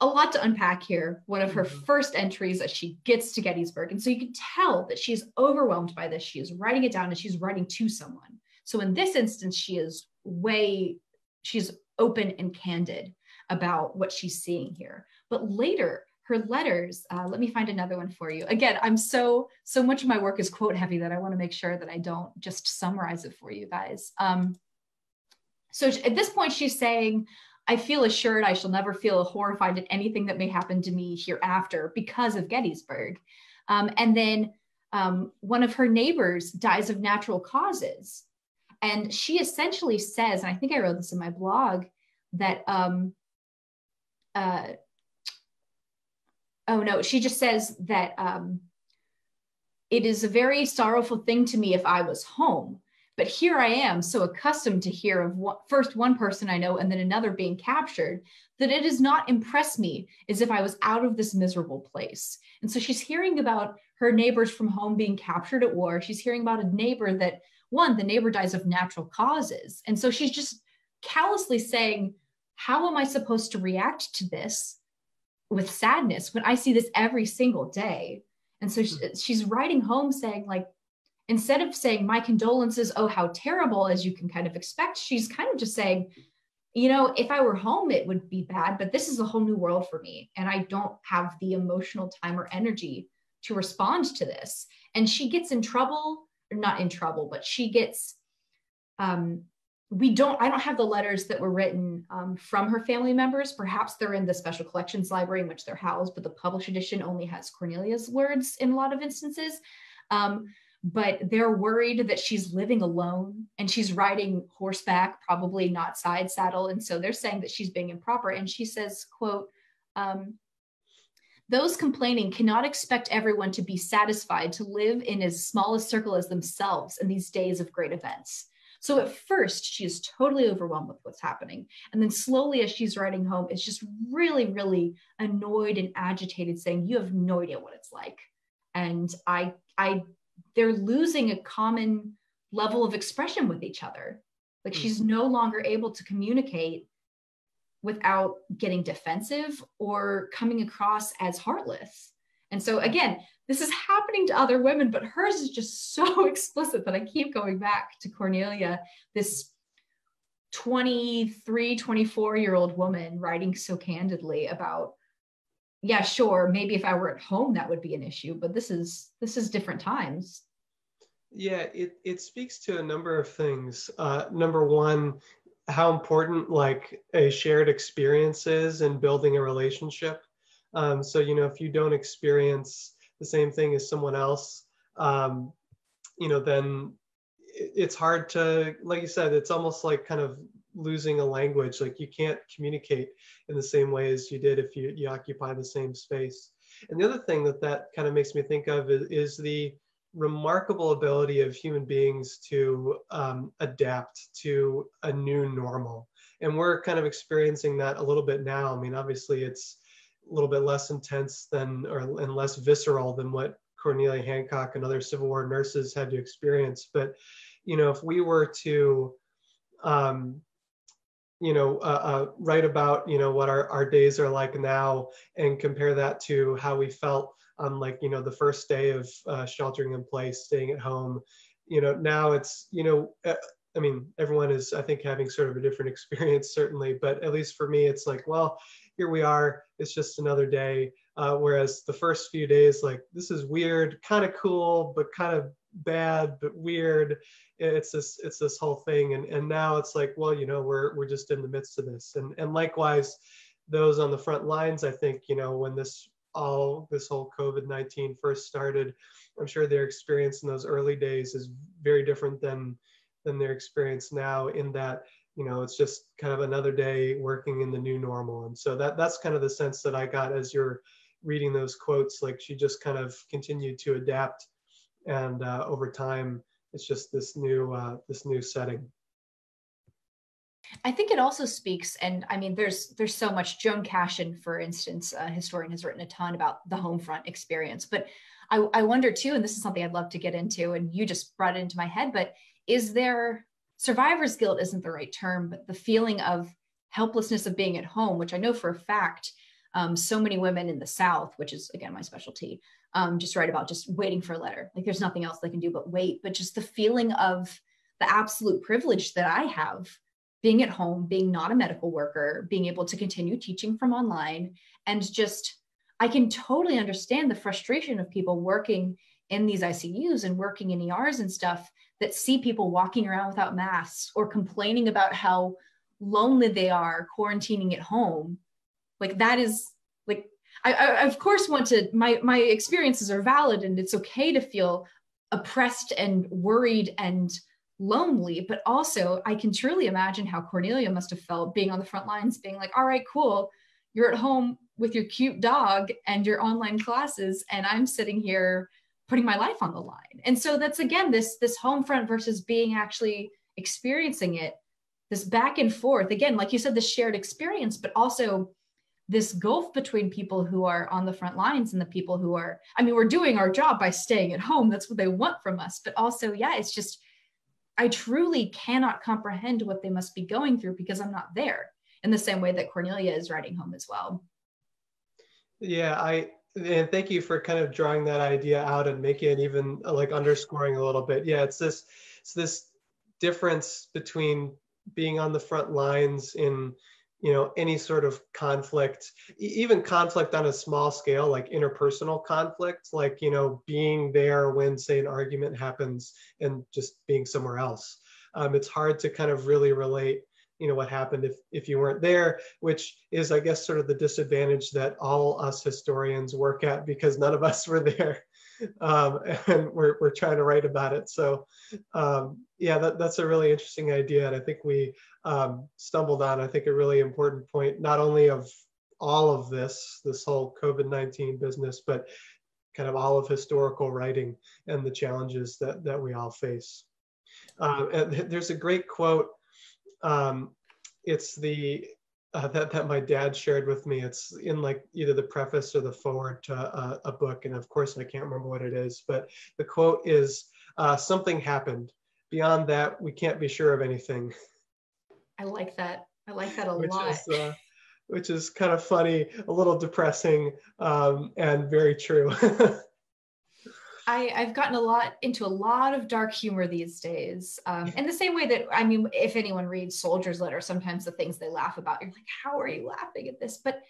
a lot to unpack here. One of her first entries as she gets to Gettysburg, and so you can tell that she's overwhelmed by this. She is writing it down and she's writing to someone. So in this instance, she's open and candid about what she's seeing here. But later, her letters, let me find another one for you. Again, I'm so much of my work is quote heavy that I want to make sure that I don't just summarize it for you guys. So at this point, she's saying, I feel assured I shall never feel horrified at anything that may happen to me hereafter because of Gettysburg. And then one of her neighbors dies of natural causes. And she essentially says, and I think I wrote this in my blog, that, oh no, she just says that it is a very sorrowful thing to me if I was home, but here I am so accustomed to hear of first one person I know and then another being captured that it does not impress me as if I was out of this miserable place. And so she's hearing about her neighbors from home being captured at war. She's hearing about a neighbor that, one, the neighbor dies of natural causes. And so she's just callously saying, how am I supposed to react to this? With sadness when I see this every single day. And so she's writing home saying, like, instead of saying my condolences, oh, how terrible, as you can kind of expect, she's kind of just saying, you know, if I were home, it would be bad, but this is a whole new world for me. And I don't have the emotional time or energy to respond to this. And she gets in trouble, or not in trouble, but she gets, I don't have the letters that were written from her family members. Perhaps they're in the special collections library in which they're housed, but the published edition only has Cornelia's words in a lot of instances. But they're worried that she's living alone and she's riding horseback, probably not side saddle. And so they're saying that she's being improper. And she says, quote, those complaining cannot expect everyone to be satisfied to live in as small a circle as themselves in these days of great events. So at first, she is totally overwhelmed with what's happening. And then slowly, as she's riding home, it's just really, really annoyed and agitated, saying, you have no idea what it's like. And they're losing a common level of expression with each other. Like, she's no longer able to communicate without getting defensive or coming across as heartless. And so again, this is happening to other women, but hers is just so explicit that I keep going back to Cornelia, this 23, 24-year-old woman writing so candidly about, yeah, sure, maybe if I were at home, that would be an issue, but this is different times. Yeah, it speaks to a number of things. Number one, how important like a shared experience is in building a relationship. So, you know, if you don't experience the same thing as someone else, you know, then it's hard to, like you said, it's almost like kind of losing a language. Like, you can't communicate in the same way as you did if you occupy the same space. And the other thing that kind of makes me think of is the remarkable ability of human beings to adapt to a new normal. And we're kind of experiencing that a little bit now. I mean, obviously it's a little bit less intense and less visceral than what Cornelia Hancock and other Civil War nurses had to experience. But, you know, if we were to, you know, write about, you know, what our days are like now and compare that to how we felt on like, you know, the first day of sheltering in place, staying at home, you know, now it's, you know, I mean, everyone is, I think, having sort of a different experience, certainly, but at least for me, it's like, well, here we are, it's just another day. Whereas the first few days, like, this is weird, kind of cool, but kind of bad, but weird. It's this whole thing. And now it's like, well, you know, we're just in the midst of this. And likewise, those on the front lines, I think, you know, when this whole COVID-19 first started, I'm sure their experience in those early days is very different than their experience now, in that, you know, it's just kind of another day working in the new normal. And so that's kind of the sense that I got as you're reading those quotes. Like, she just kind of continued to adapt, and over time, it's just this new setting. I think it also speaks, and I mean, there's so much. Joan Cashin, for instance, a historian, has written a ton about the home front experience. But I wonder too, and this is something I'd love to get into, and you just brought it into my head, but is there, survivor's guilt isn't the right term, but the feeling of helplessness of being at home, which I know for a fact, so many women in the South, which is again my specialty, just write about just waiting for a letter. Like, there's nothing else they can do but wait, but just the feeling of the absolute privilege that I have, being at home, being not a medical worker, being able to continue teaching from online, and just, I can totally understand the frustration of people working in these ICUs and working in ERs and stuff, that see people walking around without masks or complaining about how lonely they are quarantining at home. Like, that is like, I of course want to, my experiences are valid, and it's okay to feel oppressed and worried and lonely, but also I can truly imagine how Cornelia must have felt, being on the front lines, being like, all right, cool, you're at home with your cute dog and your online classes, and I'm sitting here putting my life on the line. And so that's, again, this home front versus being actually experiencing it, this back and forth, again, like you said, the shared experience, but also this gulf between people who are on the front lines and the people who are, I mean, we're doing our job by staying at home. That's what they want from us. But also, yeah, it's just, I truly cannot comprehend what they must be going through, because I'm not there, in the same way that Cornelia is writing home as well. Yeah, I And thank you for kind of drawing that idea out and making it even like underscoring a little bit. Yeah, it's this difference between being on the front lines in, you know, any sort of conflict, even conflict on a small scale, like interpersonal conflict, like, you know, being there when, say, an argument happens and just being somewhere else. It's hard to kind of really relate, you know, what happened if you weren't there, which is, I guess, sort of the disadvantage that all us historians work at, because none of us were there and we're trying to write about it. So yeah, that's a really interesting idea. And I think we stumbled on, I think, a really important point, not only of all of this whole COVID-19 business, but kind of all of historical writing and the challenges that we all face. And there's a great quote. It's the that my dad shared with me. It's in like either the preface or the forward to a book, and of course I can't remember what it is. But the quote is, "Something happened. Beyond that, we can't be sure of anything." I like that. I like that a lot. Which is kind of funny, a little depressing, and very true. I've gotten into a lot of dark humor these days. In the same way that, I mean, if anyone reads Soldier's Letter, sometimes the things they laugh about, you're like, how are you laughing at this? But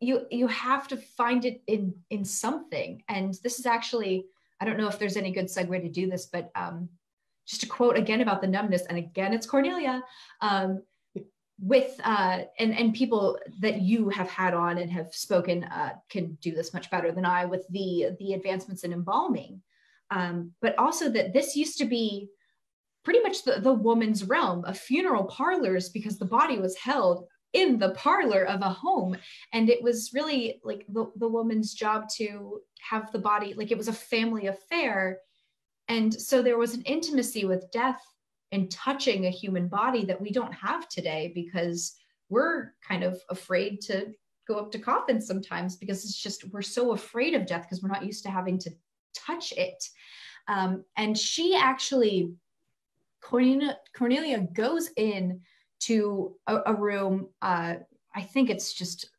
you have to find it in something. And this is actually, I don't know if there's any good segue to do this, but just to quote again about the numbness, and again, it's Cornelia, with and people that you have had on and have spoken can do this much better than I with the advancements in embalming, but also that this used to be pretty much the woman's realm of funeral parlors, because the body was held in the parlor of a home, and it was really like the woman's job to have the body, like it was a family affair. And so there was an intimacy with death and touching a human body that we don't have today, because we're kind of afraid to go up to coffins sometimes, because it's just, we're so afraid of death because we're not used to having to touch it. And she actually, Cornelia goes in to a room, I think it's just,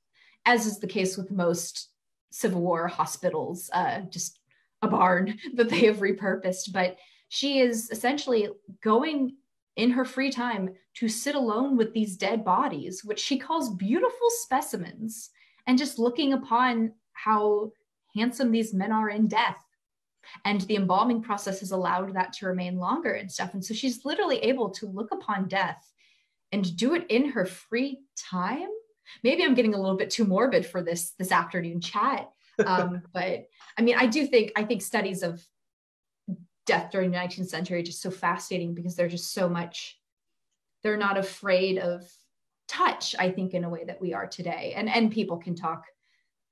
as is the case with most Civil War hospitals, just a barn that they have repurposed, but she is essentially going in her free time to sit alone with these dead bodies, which she calls beautiful specimens, and just looking upon how handsome these men are in death. And the embalming process has allowed that to remain longer and stuff. And so she's literally able to look upon death and do it in her free time. Maybe I'm getting a little bit too morbid for this afternoon chat. But I mean, I think studies of death during the 19th century just so fascinating, because there's just so much, they're not afraid of touch, I think, in a way that we are today. And people can talk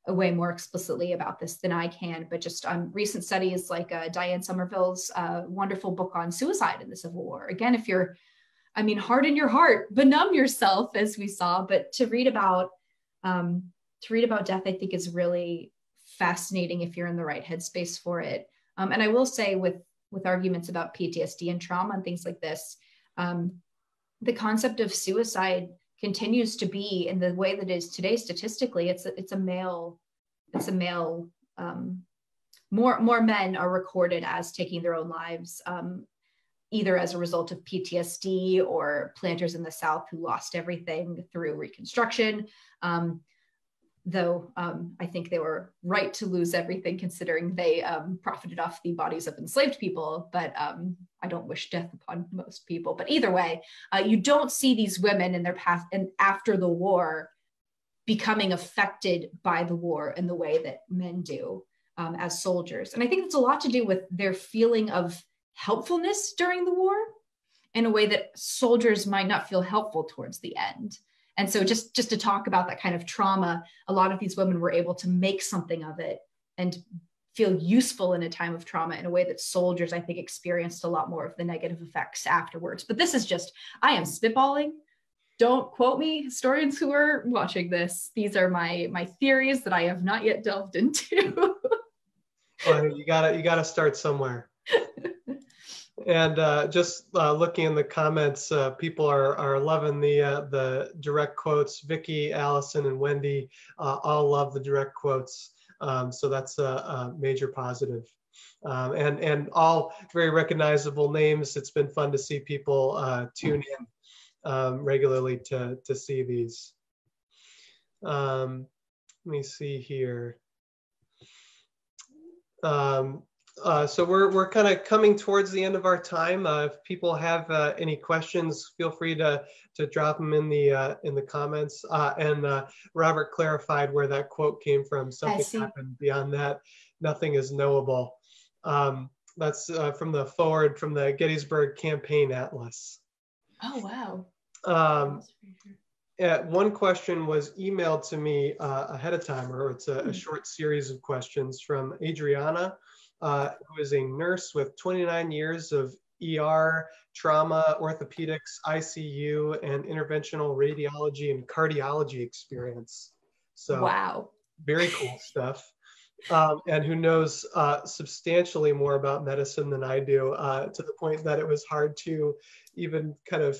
way more explicitly about this than I can, but just on recent studies like Diane Somerville's wonderful book on suicide in the Civil War. Again, if you're, I mean, harden your heart, benumb yourself, as we saw, but to read about death, I think, is really fascinating if you're in the right headspace for it. And I will say with arguments about PTSD and trauma and things like this, the concept of suicide continues to be, in the way that it is today statistically, it's a male, more men are recorded as taking their own lives, either as a result of PTSD or planters in the South who lost everything through Reconstruction. Though I think they were right to lose everything, considering they profited off the bodies of enslaved people, but I don't wish death upon most people. But either way, you don't see these women in their past and after the war becoming affected by the war in the way that men do as soldiers. And I think it's a lot to do with their feeling of helpfulness during the war in a way that soldiers might not feel helpful towards the end. And so just to talk about that kind of trauma, a lot of these women were able to make something of it and feel useful in a time of trauma in a way that soldiers, I think, experienced a lot more of the negative effects afterwards. But this is just, I am spitballing. Don't quote me, historians who are watching this. These are my theories that I have not yet delved into. Well, you gotta start somewhere. And just looking in the comments, people are loving the direct quotes. Vicky, Allison, and Wendy all love the direct quotes. So that's a major positive. And all very recognizable names. It's been fun to see people tune in regularly to see these. Let me see here. So we're kind of coming towards the end of our time. If people have any questions, feel free to drop them in the comments. And Robert clarified where that quote came from. Something happened beyond that. Nothing is knowable. That's from the forward from the Gettysburg Campaign Atlas. Oh wow. One question was emailed to me ahead of time, or it's a short series of questions from Adriana, who is a nurse with 29 years of ER, trauma, orthopedics, ICU, and interventional radiology and cardiology experience. So wow, very cool stuff. And who knows substantially more about medicine than I do, to the point that it was hard to even kind of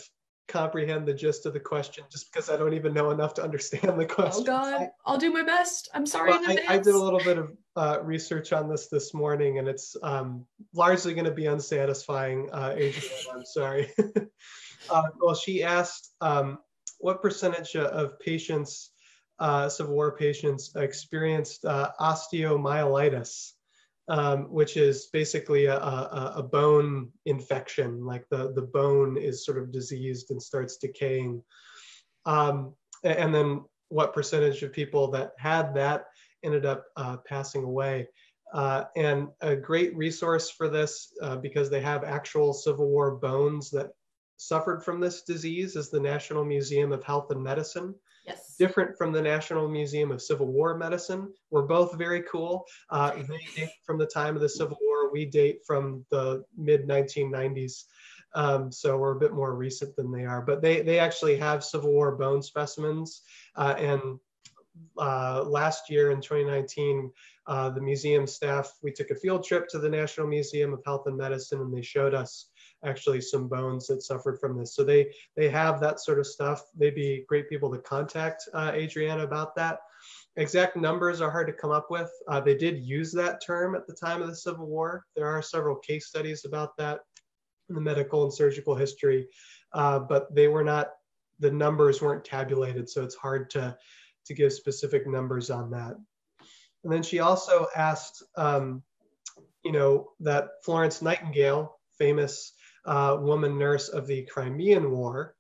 comprehend the gist of the question, just because I don't even know enough to understand the question. Oh God, I'll do my best. I'm sorry. Well, I did a little bit of research on this morning, and it's largely going to be unsatisfying, Adrian, I'm sorry. Well, she asked what percentage of patients, Civil War patients, experienced osteomyelitis, which is basically a bone infection, like the bone is sort of diseased and starts decaying. And then what percentage of people that had that ended up passing away. And a great resource for this, because they have actual Civil War bones that suffered from this disease, is the National Museum of Health and Medicine. Yes. Different from the National Museum of Civil War Medicine. We're both very cool. They date from the time of the Civil War. We date from the mid-1990s. So we're a bit more recent than they are. But they actually have Civil War bone specimens. And last year in 2019, the museum staff, we took a field trip to the National Museum of Health and Medicine, and they showed us actually some bones that suffered from this. So they have that sort of stuff. They'd be great people to contact Adriana about that. Exact numbers are hard to come up with. They did use that term at the time of the Civil War. There are several case studies about that in the medical and surgical history, but they were not, the numbers weren't tabulated. So it's hard to give specific numbers on that. And then she also asked, you know, that Florence Nightingale, famous woman nurse of the Crimean War,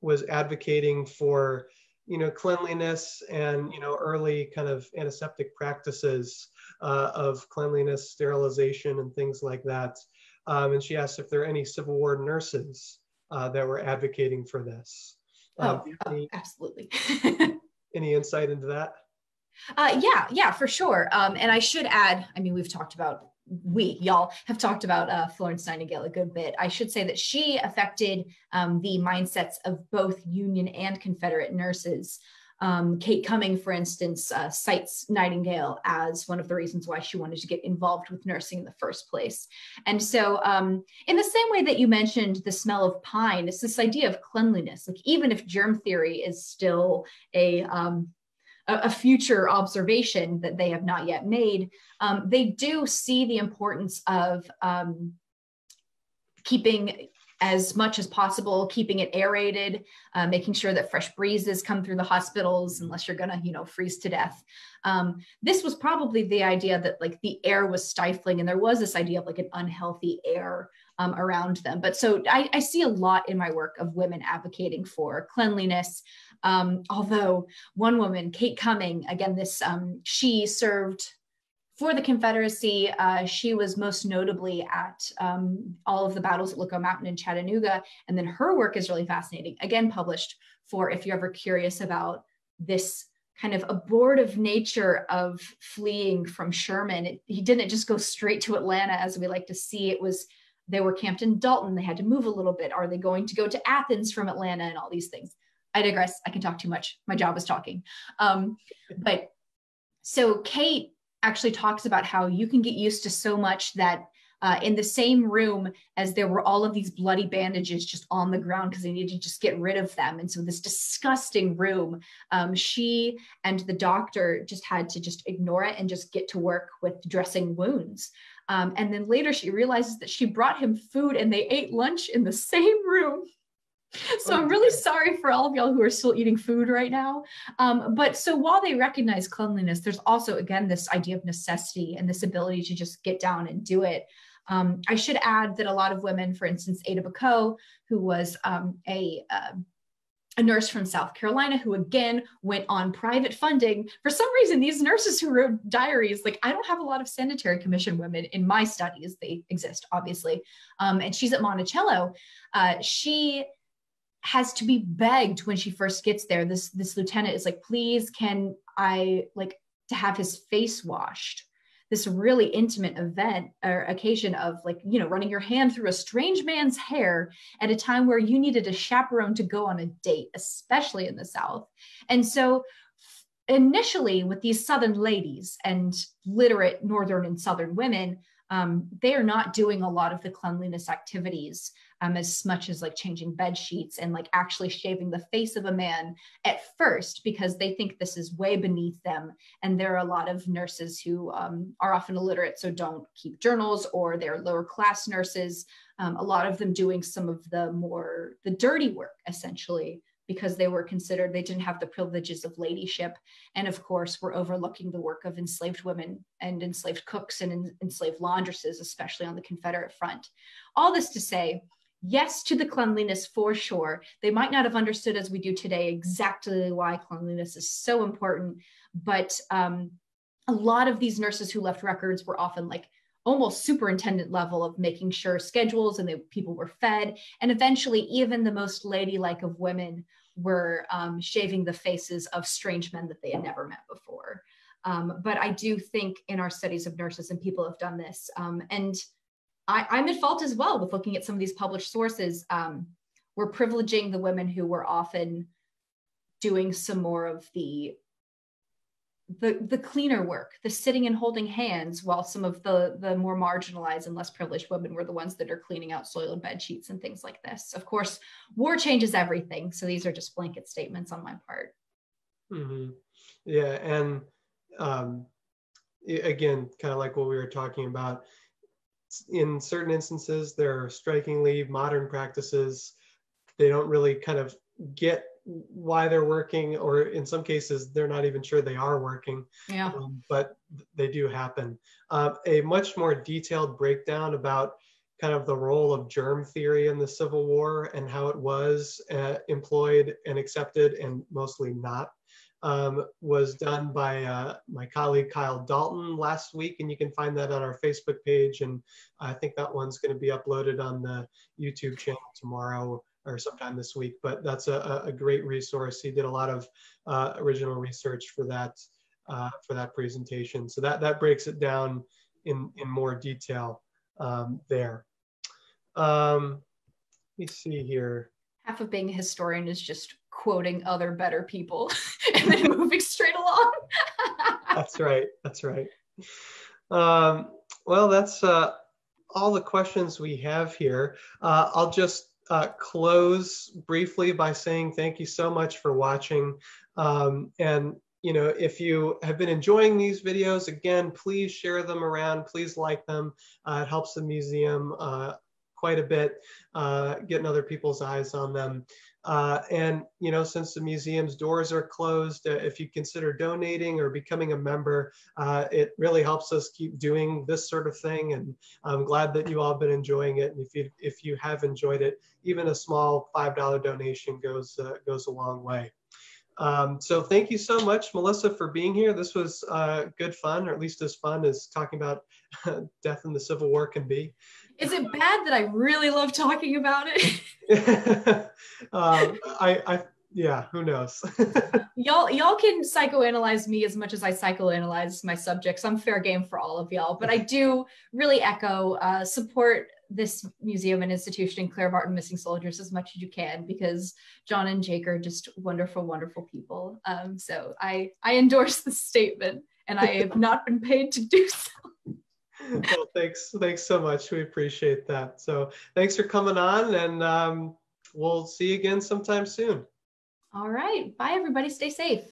was advocating for, you know, cleanliness and, you know, early kind of antiseptic practices of cleanliness, sterilization, and things like that. And she asked if there are any Civil War nurses that were advocating for this. Absolutely. Any insight into that? Yeah, for sure. And I should add, I mean, y'all have talked about Florence Nightingale a good bit. I should say that she affected the mindsets of both Union and Confederate nurses. Kate Cumming, for instance, cites Nightingale as one of the reasons why she wanted to get involved with nursing in the first place. And so in the same way that you mentioned the smell of pine, it's this idea of cleanliness. Like, even if germ theory is still a future observation that they have not yet made, they do see the importance of keeping as much as possible, keeping it aerated, making sure that fresh breezes come through the hospitals, unless you're gonna, you know, freeze to death. This was probably the idea that, like, the air was stifling, and there was this idea of, like, an unhealthy air around them. But so I see a lot in my work of women advocating for cleanliness. Although one woman, Kate Cumming, again, this she served for the Confederacy. She was most notably at all of the battles at Lookout Mountain in Chattanooga. And then her work is really fascinating, again, published, for if you're ever curious about this kind of abortive nature of fleeing from Sherman. He didn't just go straight to Atlanta, as we like to see. It was, they were camped in Dalton. They had to move a little bit. Are they going to go to Athens from Atlanta, and all these things? I digress. I can talk too much. My job is talking. But so Kate actually talks about how you can get used to so much that in the same room as there were all of these bloody bandages just on the ground because they needed to just get rid of them. And so this disgusting room, she and the doctor just had to just ignore it and just get to work with dressing wounds. And then later she realizes that she brought him food and they ate lunch in the same room. So I'm really sorry for all of y'all who are still eating food right now. But so while they recognize cleanliness, there's also, again, this idea of necessity and this ability to just get down and do it. I should add that a lot of women, for instance, Ada Bako, who was a nurse from South Carolina, who again went on private funding. For some reason, these nurses who wrote diaries, like I don't have a lot of Sanitary Commission women in my studies, they exist, obviously. And she's at Monticello. She has to be begged when she first gets there. This lieutenant is like, please, can I like to have his face washed? This really intimate event or occasion of like, you know, running your hand through a strange man's hair at a time where you needed a chaperone to go on a date, especially in the South. And so initially with these Southern ladies and literate Northern and Southern women, they are not doing a lot of the cleanliness activities as much as like changing bed sheets and like actually shaving the face of a man at first, because they think this is way beneath them. And there are a lot of nurses who are often illiterate, so don't keep journals, or they're lower class nurses. A lot of them doing some of the dirty work, essentially, because they were considered, they didn't have the privileges of ladyship. And of course, we're overlooking the work of enslaved women and enslaved cooks and enslaved laundresses, especially on the Confederate front. All this to say, yes to the cleanliness for sure. They might not have understood as we do today exactly why cleanliness is so important, but a lot of these nurses who left records were often like almost superintendent level of making sure schedules and that people were fed. And eventually even the most ladylike of women were shaving the faces of strange men that they had never met before. But I do think in our studies of nurses and people have done this. And I'm at fault as well with looking at some of these published sources. We're privileging the women who were often doing some more of the cleaner work, the sitting and holding hands, while some of the more marginalized and less privileged women were the ones that are cleaning out soiled bed sheets and things like this. Of course, war changes everything. So these are just blanket statements on my part. Mm-hmm. Yeah, and again, kind of like what we were talking about, in certain instances, there are strikingly modern practices. They don't really kind of get why they're working, or in some cases, they're not even sure they are working, yeah. But they do happen. A much more detailed breakdown about kind of the role of germ theory in the Civil War and how it was employed and accepted and mostly not was done by my colleague Kyle Dalton last week, and you can find that on our Facebook page, and I think that one's going to be uploaded on the YouTube channel tomorrow or sometime this week, but that's a great resource. He did a lot of original research for that presentation, so that breaks it down in more detail there. Let me see here. Half of being a historian is just quoting other better people and then moving straight along. That's right. That's right. Well, that's all the questions we have here. I'll just close briefly by saying thank you so much for watching. And you know, if you have been enjoying these videos, again, please share them around. Please like them. It helps the museum quite a bit, getting other people's eyes on them. And, you know, since the museum's doors are closed, if you consider donating or becoming a member, it really helps us keep doing this sort of thing. And I'm glad that you all have been enjoying it. And if you have enjoyed it, even a small $5 donation goes a long way. So thank you so much, Melissa, for being here. This was good fun, or at least as fun as talking about death in the Civil War can be. Is it bad that I really love talking about it? Yeah, who knows? Y'all can psychoanalyze me as much as I psychoanalyze my subjects. I'm fair game for all of y'all, but I do really echo support this museum and institution, Clara Barton Missing Soldiers, as much as you can, because John and Jake are just wonderful, wonderful people. So I endorse this statement, and I have not been paid to do so. Well, thanks so much. We appreciate that. So thanks for coming on, and we'll see you again sometime soon. All right. Bye, everybody. Stay safe.